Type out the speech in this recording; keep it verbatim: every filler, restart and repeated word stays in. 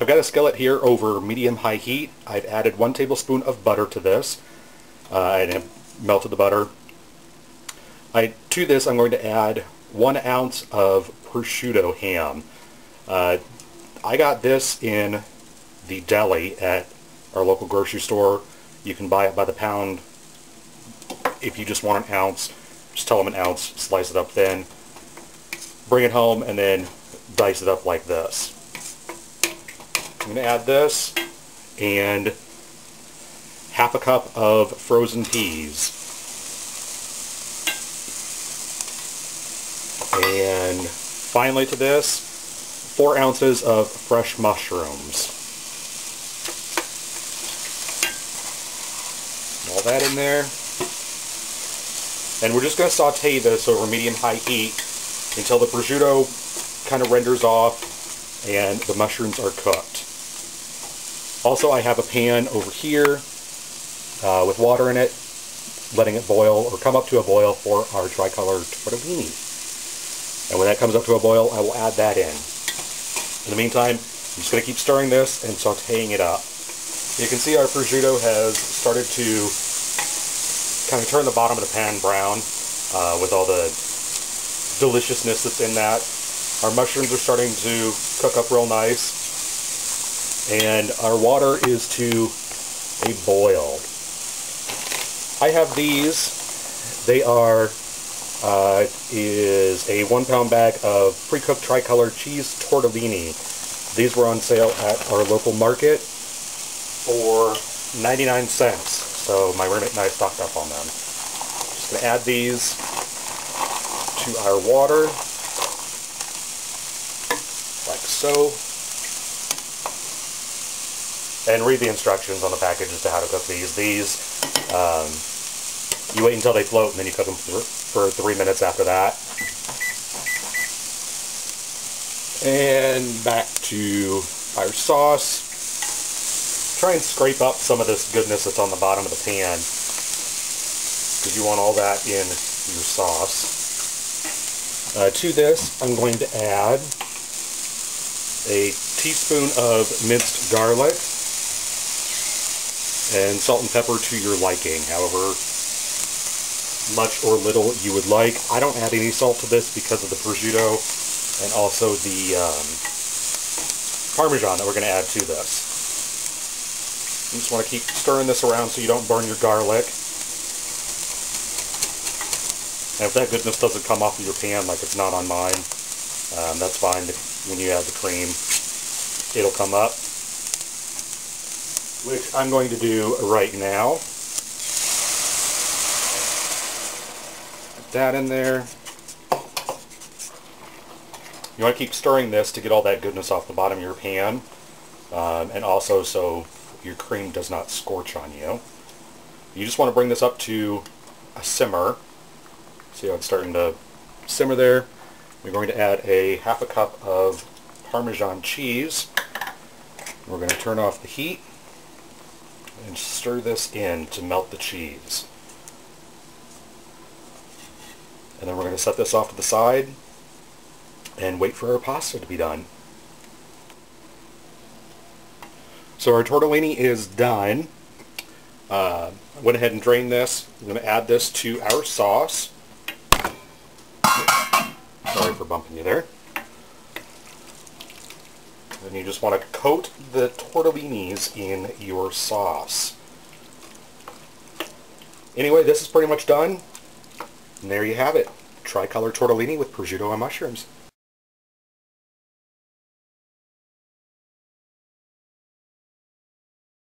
I've got a skillet here over medium-high heat. I've added one tablespoon of butter to this. Uh, and I've melted the butter. I, to this I'm going to add one ounce of prosciutto ham. Uh, I got this in the deli at our local grocery store. You can buy it by the pound. If you just want an ounce, just tell them an ounce, slice it up thin, bring it home, and then dice it up like this. I'm going to add this and half a cup of frozen peas. And finally to this, four ounces of fresh mushrooms. All that in there. And we're just going to saute this over medium-high heat until the prosciutto kind of renders off and the mushrooms are cooked. Also, I have a pan over here uh, with water in it, letting it boil or come up to a boil for our tri-color tortellini. And when that comes up to a boil, I will add that in. In the meantime, I'm just going to keep stirring this and sauteing it up. You can see our prosciutto has started to kind of turn the bottom of the pan brown uh, with all the deliciousness that's in that. Our mushrooms are starting to cook up real nice, and our water is to a boil. I have these. They are uh, is a one pound bag of pre-cooked tri-color cheese tortellini. These were on sale at our local market for ninety-nine cents, so my roommate and I stocked up on them. Just going to add these to our water, like so, and read the instructions on the package as to how to cook these. These, um, you wait until they float and then you cook them for three minutes after that. And back to our sauce. Try and scrape up some of this goodness that's on the bottom of the pan, because you want all that in your sauce. Uh, to this, I'm going to add a teaspoon of minced garlic and salt and pepper to your liking, however much or little you would like. I don't add any salt to this because of the prosciutto and also the um, Parmesan that we're going to add to this. You just want to keep stirring this around so you don't burn your garlic. And if that goodness doesn't come off of your pan like it's not on mine, um, that's fine. When you add the cream, it'll come up, which I'm going to do right now. Put that in there. You want to keep stirring this to get all that goodness off the bottom of your pan, um, and also so your cream does not scorch on you. You just want to bring this up to a simmer. See how it's starting to simmer there. We're going to add a half a cup of Parmesan cheese. We're going to turn off the heat and stir this in to melt the cheese. And then we're going to set this off to the side and wait for our pasta to be done. So our tortellini is done. Uh, went ahead and drained this. I'm going to add this to our sauce. Sorry for bumping you there. And you just want to coat the tortellinis in your sauce. Anyway, this is pretty much done. And there you have it. Tri-color tortellini with prosciutto and mushrooms.